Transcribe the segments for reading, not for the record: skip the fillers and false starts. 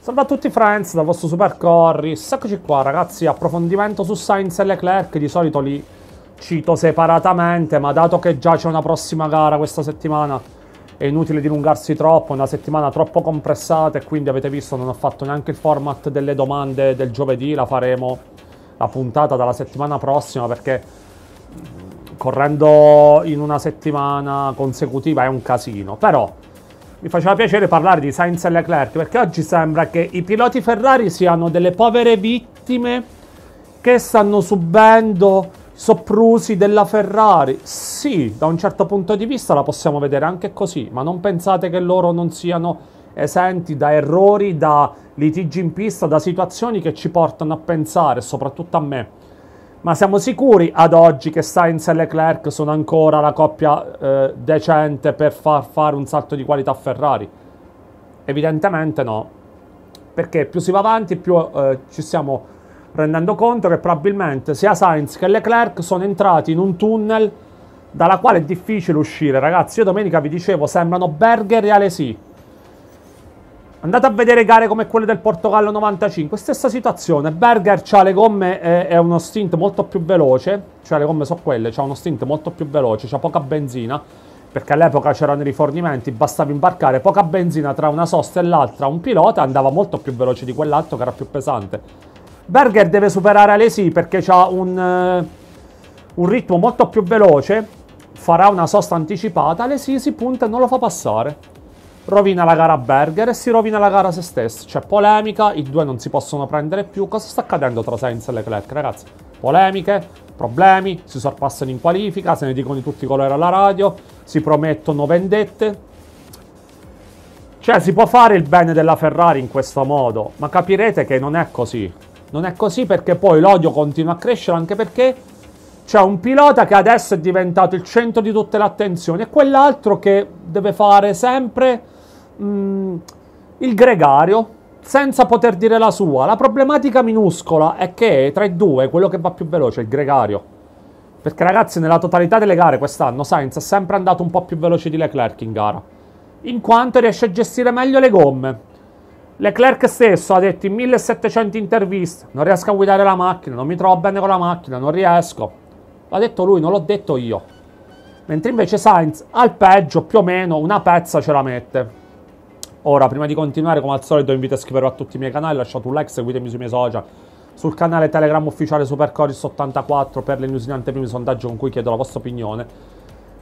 Salve a tutti friends, dal vostro Super Corris. Eccoci qua ragazzi, approfondimento su Sainz e Leclerc. Di solito li cito separatamente, ma dato che già c'è una prossima gara questa settimana, è inutile dilungarsi troppo, è una settimana troppo compressata e quindi avete visto non ho fatto neanche il format delle domande del giovedì. La faremo la puntata dalla settimana prossima, perché correndo in una settimana consecutiva è un casino. Però mi faceva piacere parlare di Sainz e Leclerc, perché oggi sembra che i piloti Ferrari siano delle povere vittime che stanno subendo soprusi della Ferrari. Sì, da un certo punto di vista la possiamo vedere anche così, ma non pensate che loro non siano esenti da errori, da litigi in pista, da situazioni che ci portano a pensare, soprattutto a me. Ma siamo sicuri ad oggi che Sainz e Leclerc sono ancora la coppia decente per far fare un salto di qualità a Ferrari? Evidentemente no, perché più si va avanti più ci stiamo rendendo conto che probabilmente sia Sainz che Leclerc sono entrati in un tunnel dalla quale è difficile uscire. Ragazzi, io domenica vi dicevo, sembrano Berger e Alesi. Andate a vedere gare come quelle del Portogallo 95, stessa situazione. Berger ha le gomme e uno stint molto più veloce, cioè le gomme sono quelle, c'ha uno stint molto più veloce, c'ha poca benzina, perché all'epoca c'erano i rifornimenti, bastava imbarcare poca benzina tra una sosta e l'altra, un pilota andava molto più veloce di quell'altro che era più pesante. Berger deve superare Alesi perché ha un ritmo molto più veloce, farà una sosta anticipata, Alesi si punta e non lo fa passare. Rovina la gara Berger e si rovina la gara se stesso. C'è polemica, i due non si possono prendere più. Cosa sta accadendo tra Sainz e Leclerc, ragazzi? Polemiche, problemi, si sorpassano in qualifica, se ne dicono di tutti i colori alla radio, si promettono vendette. Cioè, si può fare il bene della Ferrari in questo modo, ma capirete che non è così. Non è così perché poi l'odio continua a crescere, anche perché c'è un pilota che adesso è diventato il centro di tutte le attenzioni e quell'altro che deve fare sempre il gregario senza poter dire la sua. La problematica minuscola è che tra i due quello che va più veloce è il gregario, perché ragazzi nella totalità delle gare quest'anno Sainz è sempre andato un po' più veloce di Leclerc in gara, in quanto riesce a gestire meglio le gomme. Leclerc stesso ha detto in 1700 interviste: non riesco a guidare la macchina, non mi trovo bene con la macchina, non riesco. L'ha detto lui, non l'ho detto io. Mentre invece Sainz al peggio più o meno una pezza ce la mette. Ora, prima di continuare, come al solito, vi invito a iscrivervi a tutti i miei canali, lasciate un like, seguitemi sui miei social, sul canale Telegram ufficiale SuperCorris84 per le news in anteprima, sondaggio con cui chiedo la vostra opinione.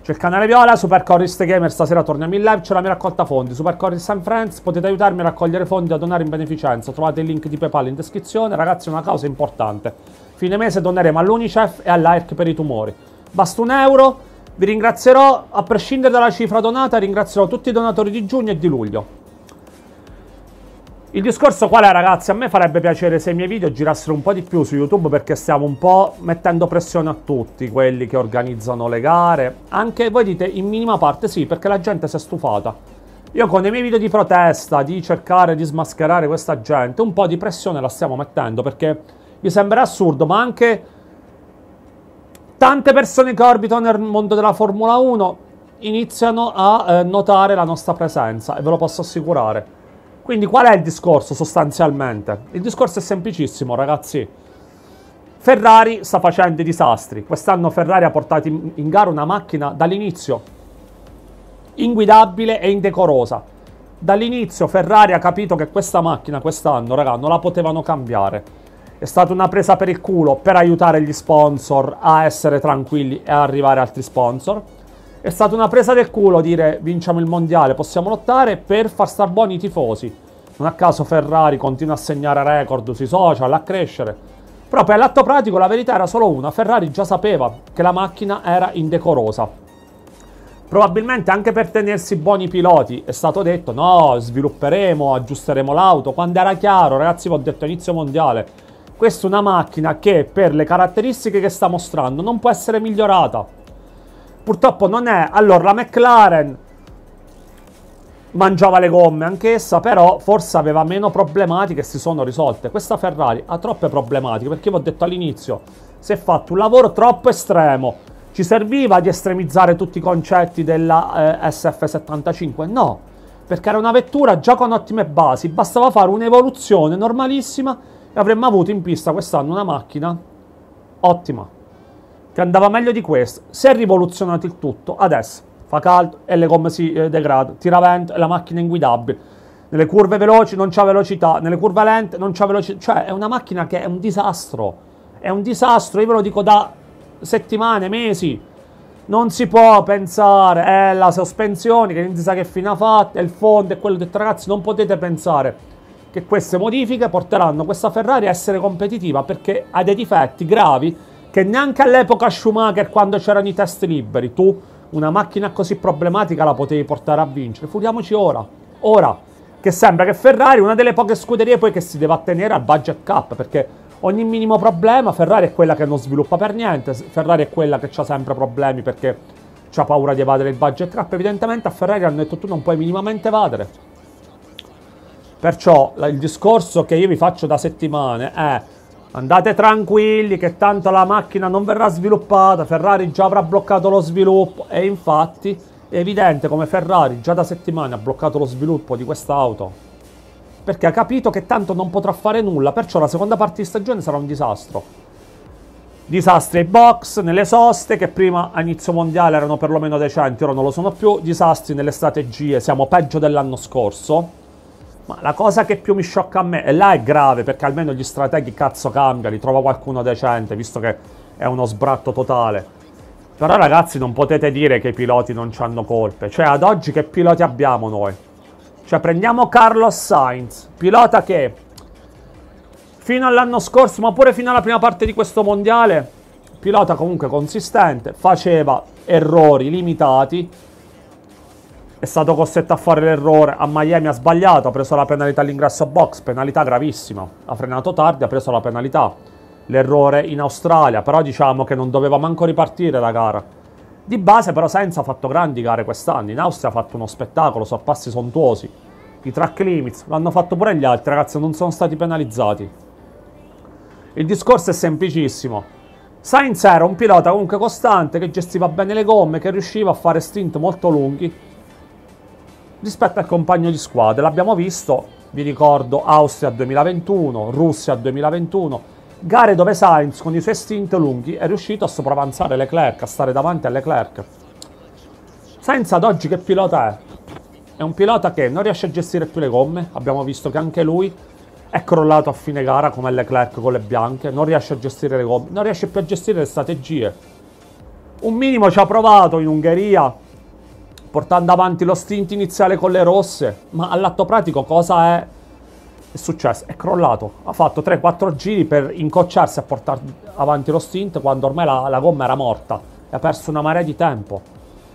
C'è il canale Viola, SuperCorris Gamer, stasera torniamo in live, c'è la mia raccolta fondi, SuperCorris and Friends, potete aiutarmi a raccogliere fondi, a donare in beneficenza, trovate il link di PayPal in descrizione. Ragazzi, è una causa importante, fine mese doneremo all'Unicef e all'AIRC per i tumori, basta €1, vi ringrazierò, a prescindere dalla cifra donata, ringrazierò tutti i donatori di giugno e di luglio. Il discorso qual è, ragazzi? A me farebbe piacere se i miei video girassero un po' di più su YouTube, perché stiamo un po' mettendo pressione a tutti quelli che organizzano le gare. Anche voi dite in minima parte sì, perché la gente si è stufata. Io con i miei video di protesta, di cercare di smascherare questa gente, un po' di pressione la stiamo mettendo, perché mi sembra assurdo, ma anche tante persone che orbitano nel mondo della Formula 1 iniziano a notare la nostra presenza, e ve lo posso assicurare. Quindi qual è il discorso sostanzialmente? Il discorso è semplicissimo, ragazzi. Ferrari sta facendo i disastri. Quest'anno Ferrari ha portato in gara una macchina dall'inizio inguidabile e indecorosa. Dall'inizio Ferrari ha capito che questa macchina quest'anno, raga, non la potevano cambiare. È stata una presa per il culo per aiutare gli sponsor a essere tranquilli e arrivare altri sponsor. È stata una presa del culo dire vinciamo il mondiale, possiamo lottare, per far star buoni i tifosi. Non a caso Ferrari continua a segnare record sui social, a crescere. Però per l'atto pratico la verità era solo una: Ferrari già sapeva che la macchina era indecorosa. Probabilmente anche per tenersi buoni piloti è stato detto no, svilupperemo, aggiusteremo l'auto. Quando era chiaro, ragazzi, vi ho detto inizio mondiale, questa è una macchina che per le caratteristiche che sta mostrando non può essere migliorata. Purtroppo non è. Allora, la McLaren mangiava le gomme anch'essa, però forse aveva meno problematiche e si sono risolte. Questa Ferrari ha troppe problematiche, perché vi ho detto all'inizio, si è fatto un lavoro troppo estremo. Ci serviva di estremizzare tutti i concetti della SF75? No, perché era una vettura già con ottime basi, bastava fare un'evoluzione normalissima e avremmo avuto in pista quest'anno una macchina ottima, che andava meglio di questo. Si è rivoluzionato il tutto, adesso fa caldo e le gomme si degradano, tira vento e la macchina è inguidabile. Nelle curve veloci non c'ha velocità, nelle curve lente non c'ha velocità, cioè è una macchina che è un disastro. È un disastro, io ve lo dico da settimane, mesi. Non si può pensare, è la sospensione che non si sa che fine ha fatto, è il fondo, è quello detto, ragazzi, non potete pensare che queste modifiche porteranno questa Ferrari a essere competitiva, perché ha dei difetti gravi che neanche all'epoca Schumacher, quando c'erano i test liberi, tu una macchina così problematica la potevi portare a vincere. Furiamoci ora, che sembra che Ferrari, una delle poche scuderie poi che si deve attenere al budget cap, perché ogni minimo problema, Ferrari è quella che non sviluppa per niente, Ferrari è quella che ha sempre problemi perché ha paura di evadere il budget trap. Evidentemente a Ferrari hanno detto tu non puoi minimamente evadere. Perciò il discorso che io vi faccio da settimane è: andate tranquilli che tanto la macchina non verrà sviluppata, Ferrari già avrà bloccato lo sviluppo. E infatti è evidente come Ferrari già da settimane ha bloccato lo sviluppo di quest'auto, perché ha capito che tanto non potrà fare nulla, perciò la seconda parte di stagione sarà un disastro. Disastri ai box, nelle soste, che prima a inizio mondiale erano perlomeno decenti, ora non lo sono più. Disastri nelle strategie, siamo peggio dell'anno scorso. Ma la cosa che più mi sciocca a me, e là è grave, perché almeno gli strateghi cazzo cambiano, li trova qualcuno decente, visto che è uno sbratto totale. Però ragazzi, non potete dire che i piloti non c'hanno colpe. Cioè ad oggi che piloti abbiamo noi? Cioè prendiamo Carlos Sainz, pilota che fino all'anno scorso, ma pure fino alla prima parte di questo mondiale, pilota comunque consistente, faceva errori limitati, è stato costretto a fare l'errore, a Miami ha sbagliato, ha preso la penalità all'ingresso box, penalità gravissima, ha frenato tardi, ha preso la penalità, l'errore in Australia, però diciamo che non doveva manco ripartire la gara. Di base però Sainz ha fatto grandi gare quest'anno, in Austria ha fatto uno spettacolo, sorpassi sontuosi, i track limits, l'hanno fatto pure gli altri, ragazzi, non sono stati penalizzati. Il discorso è semplicissimo, Sainz era un pilota comunque costante, che gestiva bene le gomme, che riusciva a fare stint molto lunghi rispetto al compagno di squadra, l'abbiamo visto, vi ricordo Austria 2021, Russia 2021, gare dove Sainz con i suoi stint lunghi è riuscito a sopravanzare Leclerc, a stare davanti a Leclerc. Sainz ad oggi che pilota è? È un pilota che non riesce a gestire più le gomme, abbiamo visto che anche lui è crollato a fine gara come Leclerc con le bianche, non riesce a gestire le gomme, non riesce più a gestire le strategie. Un minimo ci ha provato in Ungheria, portando avanti lo stint iniziale con le rosse, ma all'atto pratico cosa è successo? È crollato, ha fatto 3-4 giri per incocciarsi a portare avanti lo stint quando ormai la gomma era morta e ha perso una marea di tempo.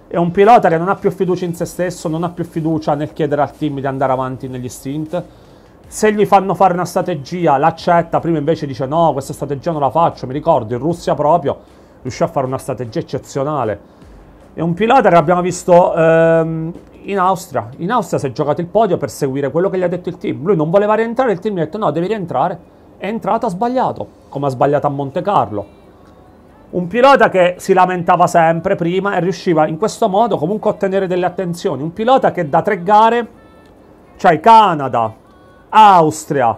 È un pilota che non ha più fiducia in se stesso, non ha più fiducia nel chiedere al team di andare avanti negli stint. Se gli fanno fare una strategia l'accetta, prima invece dice no, questa strategia non la faccio. Mi ricordo in Russia proprio riuscì a fare una strategia eccezionale. È un pilota che abbiamo visto in Austria si è giocato il podio per seguire quello che gli ha detto il team. Lui non voleva rientrare, il team gli ha detto no, devi rientrare, è entrato, ha sbagliato, come ha sbagliato a Monte Carlo. Un pilota che si lamentava sempre prima e riusciva in questo modo comunque a ottenere delle attenzioni. Un pilota che da 3 gare, cioè Canada, Austria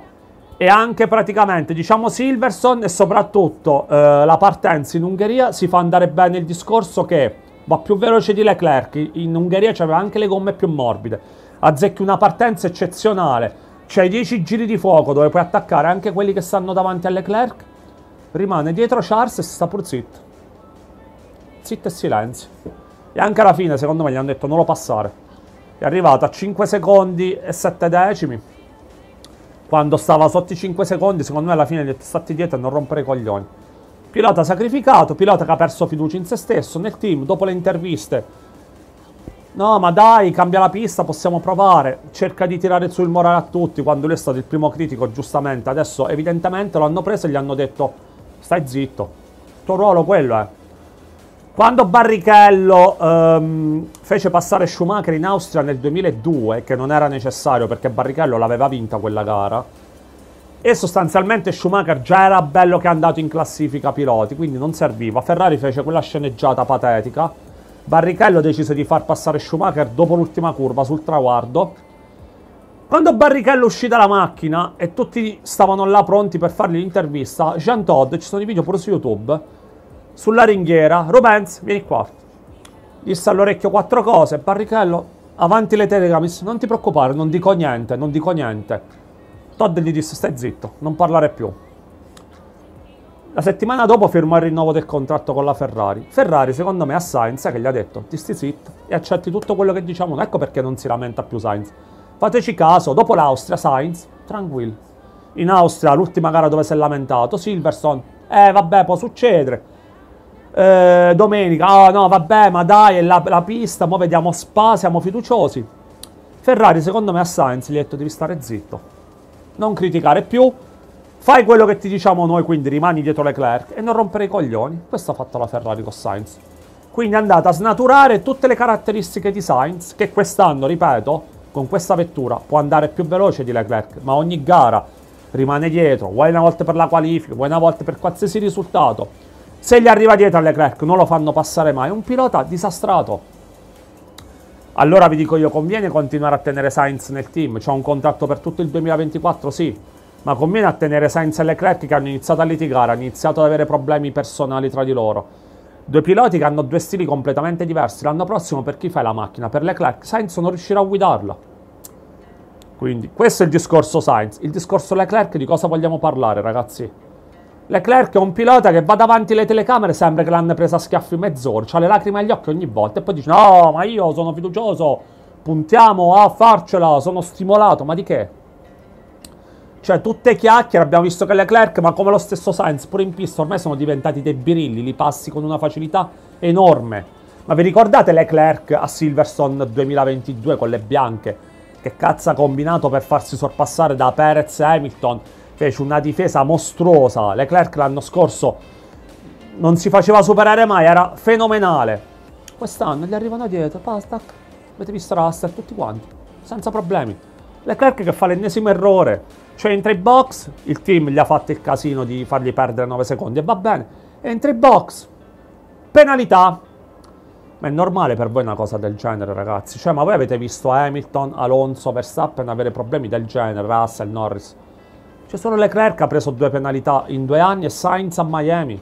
e anche praticamente diciamo Silverstone e soprattutto la partenza in Ungheria, si fa andare bene il discorso che va più veloce di Leclerc, in Ungheria c'aveva anche le gomme più morbide, azzecchi una partenza eccezionale, c'hai 10 giri di fuoco dove puoi attaccare anche quelli che stanno davanti a Leclerc, rimane dietro Charles e si sta pur zitto, zitto e silenzio, e anche alla fine secondo me gli hanno detto non lo passare, è arrivato a 5 secondi e 7 decimi, quando stava sotto i 5 secondi secondo me alla fine gli hanno detto stati dietro e non rompere i coglioni. Pilota sacrificato, pilota che ha perso fiducia in se stesso, nel team, dopo le interviste. No, ma dai, cambia la pista, possiamo provare. Cerca di tirare su il morale a tutti, quando lui è stato il primo critico, giustamente. Adesso, evidentemente, lo hanno preso e gli hanno detto stai zitto, il tuo ruolo quello è. Quando Barrichello fece passare Schumacher in Austria nel 2002, che non era necessario perché Barrichello l'aveva vinta quella gara, e sostanzialmente Schumacher già era bello che è andato in classifica piloti, quindi non serviva. Ferrari fece quella sceneggiata patetica, Barrichello decise di far passare Schumacher dopo l'ultima curva sul traguardo. Quando Barrichello uscì dalla macchina e tutti stavano là pronti per fargli l'intervista, Jean Todd, ci sono i video pure su YouTube, sulla ringhiera, Rubenz, vieni qua, disse all'orecchio quattro cose, Barrichello, avanti le telecamere, non ti preoccupare, non dico niente, non dico niente. Todd gli disse, stai zitto, non parlare più. La settimana dopo firmò il rinnovo del contratto con la Ferrari. Ferrari, secondo me, a Sainz che gli ha detto, ti stai zitto e accetti tutto quello che diciamo, ecco perché non si lamenta più Sainz. Fateci caso, dopo l'Austria, Sainz, tranquillo. In Austria, l'ultima gara dove si è lamentato, Silverstone, vabbè, può succedere. Domenica, oh no, vabbè, ma dai, è la pista, mo vediamo Spa, siamo fiduciosi. Ferrari, secondo me, a Sainz gli ha detto devi stare zitto, non criticare più, fai quello che ti diciamo noi, quindi rimani dietro Leclerc e non rompere i coglioni. Questo ha fatto la Ferrari con Sainz. Quindi è andata a snaturare tutte le caratteristiche di Sainz, che quest'anno, ripeto, con questa vettura può andare più veloce di Leclerc, ma ogni gara rimane dietro, vuoi una volta per la qualifica, vuoi una volta per qualsiasi risultato. Se gli arriva dietro a Leclerc non lo fanno passare mai, è un pilota disastrato. Allora vi dico io, conviene continuare a tenere Sainz nel team, c'è un contratto per tutto il 2024, sì, ma conviene a tenere Sainz e Leclerc che hanno iniziato a litigare, hanno iniziato ad avere problemi personali tra di loro. Due piloti che hanno due stili completamente diversi. L'anno prossimo per chi fai la macchina? Per Leclerc, Sainz non riuscirà a guidarla. Quindi questo è il discorso Sainz. Il discorso Leclerc di cosa vogliamo parlare, ragazzi? Leclerc è un pilota che va davanti alle telecamere, sembra che l'hanno presa a schiaffi mezz'ora, ha le lacrime agli occhi ogni volta e poi dice no, ma io sono fiducioso, puntiamo a farcela, sono stimolato, ma di che? Cioè, tutte chiacchiere, abbiamo visto che Leclerc, ma come lo stesso Sainz, pure in pista, ormai sono diventati dei birilli, li passi con una facilità enorme. Ma vi ricordate Leclerc a Silverstone 2022 con le bianche? Che cazzo ha combinato per farsi sorpassare da Perez e Hamilton? Fece una difesa mostruosa. Leclerc l'anno scorso non si faceva superare mai, era fenomenale. Quest'anno gli arrivano dietro, pasta, avete visto Russell, tutti quanti, senza problemi. Leclerc che fa l'ennesimo errore. Cioè entra in box, il team gli ha fatto il casino di fargli perdere 9 secondi e va bene. Entra in box, penalità. Ma è normale per voi una cosa del genere, ragazzi? Cioè, ma voi avete visto Hamilton, Alonso, Verstappen avere problemi del genere, Russell, Norris? Cioè, solo Leclerc ha preso 2 penalità in 2 anni e Sainz a Miami.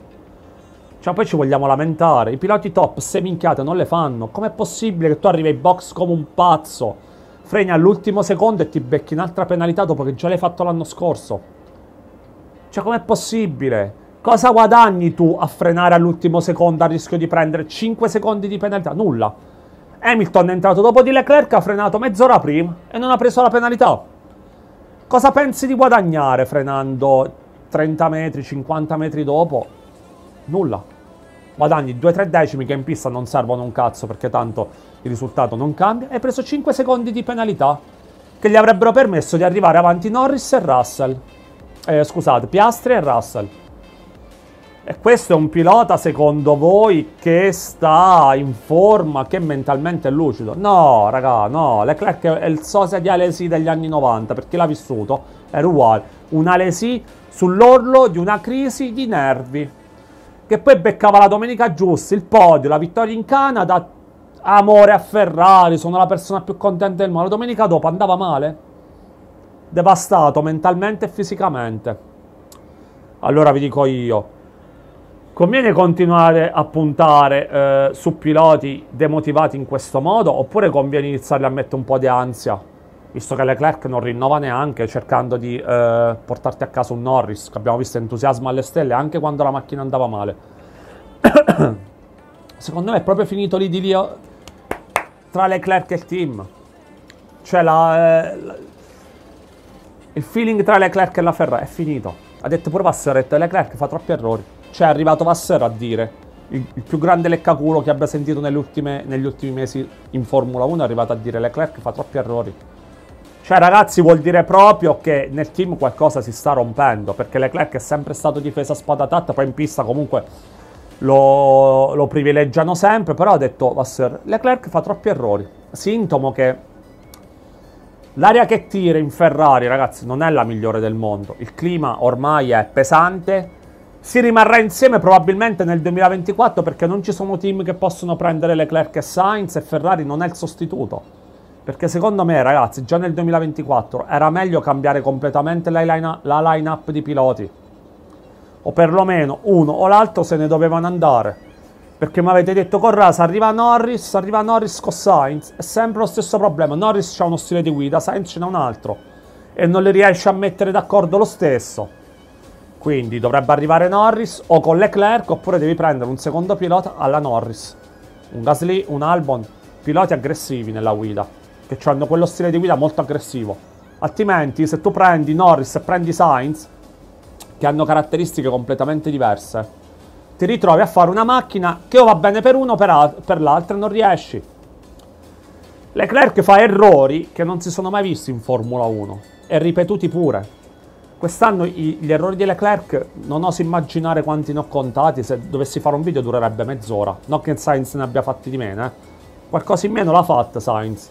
Cioè, poi ci vogliamo lamentare. I piloti top, se minchiate, non le fanno. Com'è possibile che tu arrivi in box come un pazzo? Freni all'ultimo secondo e ti becchi un'altra penalità dopo che già l'hai fatto l'anno scorso. Cioè, com'è possibile? Cosa guadagni tu a frenare all'ultimo secondo a rischio di prendere 5 secondi di penalità? Nulla. Hamilton è entrato dopo di Leclerc, ha frenato mezz'ora prima e non ha preso la penalità. Cosa pensi di guadagnare frenando 30 metri, 50 metri dopo? Nulla. Guadagni 2-3 decimi che in pista non servono un cazzo perché tanto il risultato non cambia. Hai preso 5 secondi di penalità che gli avrebbero permesso di arrivare avanti Norris e Russell. Scusate, Piastri e Russell. E questo è un pilota, secondo voi, che sta in forma, che mentalmente è lucido? No, raga, no. Leclerc è il sosia di Alesi degli anni 90, per chi l'ha vissuto era uguale. Un Alesi sull'orlo di una crisi di nervi, che poi beccava la domenica giusta, il podio, la vittoria in Canada, amore a Ferrari, sono la persona più contenta del mondo. La domenica dopo andava male, devastato mentalmente e fisicamente. Allora vi dico io, conviene continuare a puntare su piloti demotivati in questo modo, oppure conviene iniziare a mettere un po' di ansia, visto che Leclerc non rinnova neanche, cercando di portarti a casa un Norris, che abbiamo visto entusiasmo alle stelle anche quando la macchina andava male. Secondo me è proprio finito lì di lì tra Leclerc e il team. Cioè il feeling tra Leclerc e la Ferrari è finito. Ha detto pure Vasseur, Leclerc fa troppi errori. Cioè è arrivato Vasseur a dire, il più grande leccaculo che abbia sentito negli ultimi mesi in Formula 1 è arrivato a dire Leclerc fa troppi errori. Cioè ragazzi, vuol dire proprio che nel team qualcosa si sta rompendo, perché Leclerc è sempre stato difesa a spada tratta, poi in pista comunque lo privilegiano sempre, però ha detto Vasseur, Leclerc fa troppi errori, sintomo che L'aria che tira in Ferrari, ragazzi, non è la migliore del mondo. Il clima ormai è pesante. Si rimarrà insieme probabilmente nel 2024 perché non ci sono team che possono prendere Leclerc e Sainz e Ferrari non è il sostituto. Perché secondo me, ragazzi, già nel 2024 era meglio cambiare completamente la line-up di piloti. O perlomeno uno o l'altro se ne dovevano andare. Perché mi avete detto, Corrasa, arriva Norris con Sainz. È sempre lo stesso problema. Norris ha uno stile di guida, Sainz ce n'ha un altro. E non li riesce a mettere d'accordo lo stesso. Quindi dovrebbe arrivare Norris o con Leclerc, oppure devi prendere un secondo pilota alla Norris. Un Gasly, un Albon, piloti aggressivi nella guida. Che hanno quello stile di guida molto aggressivo. Altrimenti, se tu prendi Norris e prendi Sainz, che hanno caratteristiche completamente diverse, ti ritrovi a fare una macchina che o va bene per uno o per l'altra e non riesci. Leclerc fa errori che non si sono mai visti in Formula 1 e ripetuti pure. Quest'anno gli errori di Leclerc non oso immaginare quanti ne ho contati, se dovessi fare un video durerebbe mezz'ora. Non che Sainz ne abbia fatti di meno, eh. Qualcosa in meno l'ha fatta Sainz.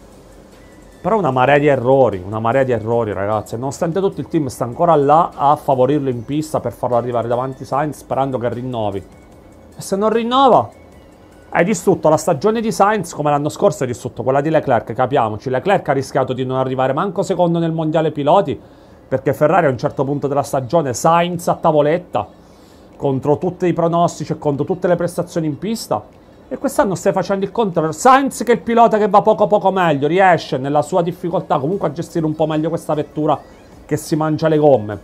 Però una marea di errori ragazzi. Nonostante tutto il team sta ancora là a favorirlo in pista per farlo arrivare davanti Sainz sperando che rinnovi. E se non rinnova, hai distrutto la stagione di Sainz come l'anno scorso hai distrutto quella di Leclerc, capiamoci. Leclerc ha rischiato di non arrivare manco secondo nel mondiale piloti perché Ferrari a un certo punto della stagione Sainz a tavoletta contro tutti i pronostici e contro tutte le prestazioni in pista. E quest'anno stai facendo il contrario. Sainz che è il pilota che va poco poco meglio, riesce nella sua difficoltà comunque a gestire un po' meglio questa vettura che si mangia le gomme,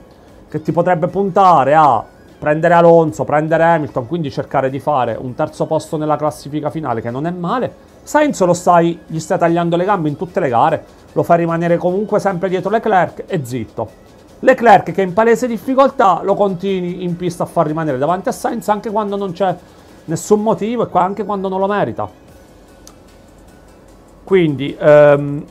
che ti potrebbe puntare a prendere Alonso, prendere Hamilton, quindi cercare di fare un terzo posto nella classifica finale, che non è male. Sainz gli stai tagliando le gambe in tutte le gare, lo fa rimanere comunque sempre dietro Leclerc e zitto. Leclerc che è in palese difficoltà lo continui in pista a far rimanere davanti a Sainz anche quando non c'è nessun motivo e anche quando non lo merita. Quindi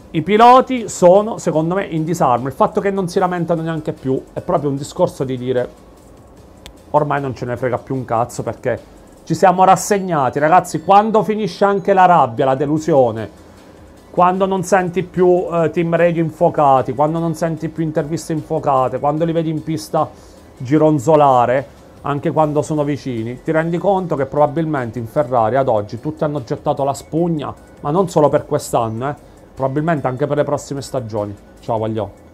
i piloti sono secondo me in disarmo. Il fatto che non si lamentano neanche più è proprio un discorso di dire ormai non ce ne frega più un cazzo perché ci siamo rassegnati ragazzi. Quando finisce anche la rabbia, la delusione, quando non senti più team radio infuocati, quando non senti più interviste infuocate, quando li vedi in pista gironzolare anche quando sono vicini, ti rendi conto che probabilmente in Ferrari ad oggi tutti hanno gettato la spugna, ma non solo per quest'anno, probabilmente anche per le prossime stagioni. Ciao, voglio.